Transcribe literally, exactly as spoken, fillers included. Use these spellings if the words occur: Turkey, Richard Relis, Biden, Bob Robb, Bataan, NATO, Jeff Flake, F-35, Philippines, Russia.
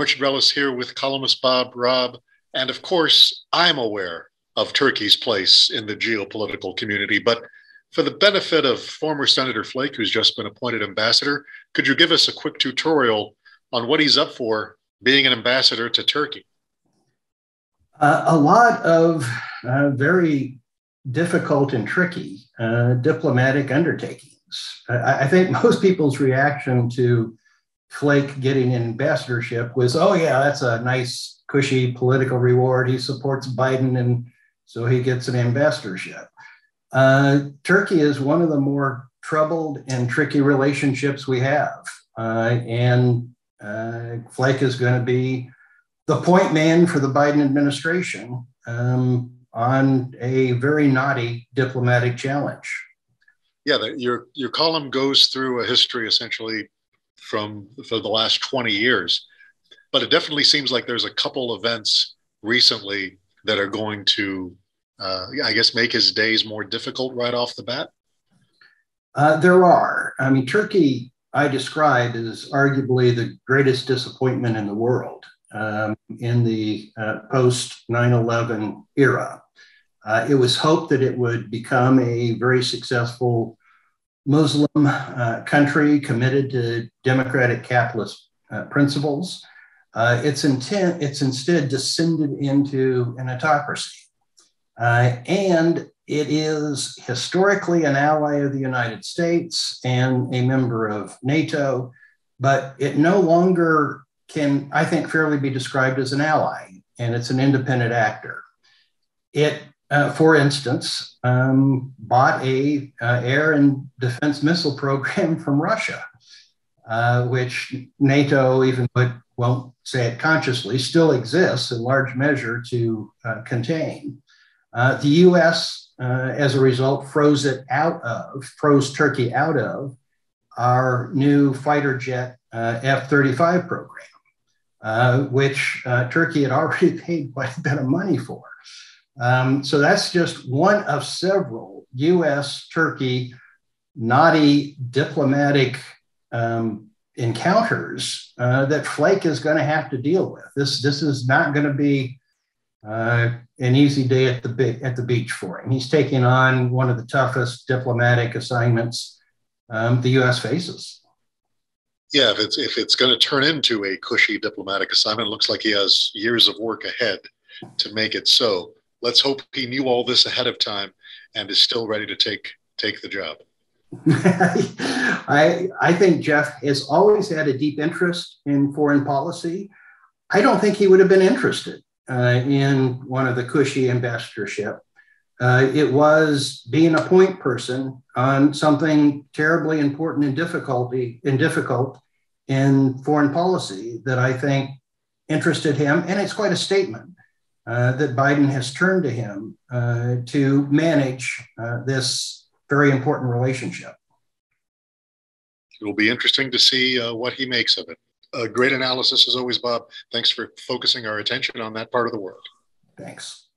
I'm Richard Relis here with columnist Bob Robb. And of course, I'm aware of Turkey's place in the geopolitical community. But for the benefit of former Senator Flake, who's just been appointed ambassador, could you give us a quick tutorial on what he's up for being an ambassador to Turkey? Uh, a lot of uh, very difficult and tricky uh, diplomatic undertakings. I, I think most people's reaction to Flake getting an ambassadorship was, oh yeah, that's a nice, cushy political reward. He supports Biden, and so he gets an ambassadorship. Uh, Turkey is one of the more troubled and tricky relationships we have. Uh, and uh, Flake is going to be the point man for the Biden administration um, on a very naughty diplomatic challenge. Yeah, the, your, your column goes through a history essentially from for the last twenty years, but it definitely seems like there's a couple events recently that are going to, uh, I guess, make his days more difficult right off the bat. Uh, there are. I mean, Turkey, I describe as arguably the greatest disappointment in the world um, in the uh, post nine eleven era. Uh, it was hoped that it would become a very successful Muslim uh, country committed to democratic capitalist uh, principles. Uh, its intent, it's instead descended into an autocracy. Uh, and it is historically an ally of the United States and a member of NATO, but it no longer can, I think, fairly be described as an ally, and it's an independent actor. It Uh, for instance, um, bought a uh, air and defense missile program from Russia, uh, which NATO, even though it won't say it consciously, still exists in large measure to uh, contain. Uh, the U S, uh, as a result, froze it out of, froze Turkey out of our new fighter jet uh, F thirty-five program, uh, which uh, Turkey had already paid quite a bit of money for. Um, so that's just one of several U S Turkey naughty diplomatic um, encounters uh, that Flake is going to have to deal with. This this is not going to be uh, an easy day at the big, at the beach for him. He's taking on one of the toughest diplomatic assignments um, the U S faces. Yeah, if it's if it's going to turn into a cushy diplomatic assignment, it looks like he has years of work ahead to make it so. Let's hope he knew all this ahead of time and is still ready to take take the job. I, I think Jeff has always had a deep interest in foreign policy. I don't think he would have been interested uh, in one of the cushy ambassadorship. Uh, it was being a point person on something terribly important and, difficulty, and difficult in foreign policy that I think interested him. And it's quite a statement. Uh, that Biden has turned to him uh, to manage uh, this very important relationship. It will be interesting to see uh, what he makes of it. A great analysis as always, Bob. Thanks for focusing our attention on that part of the world. Thanks.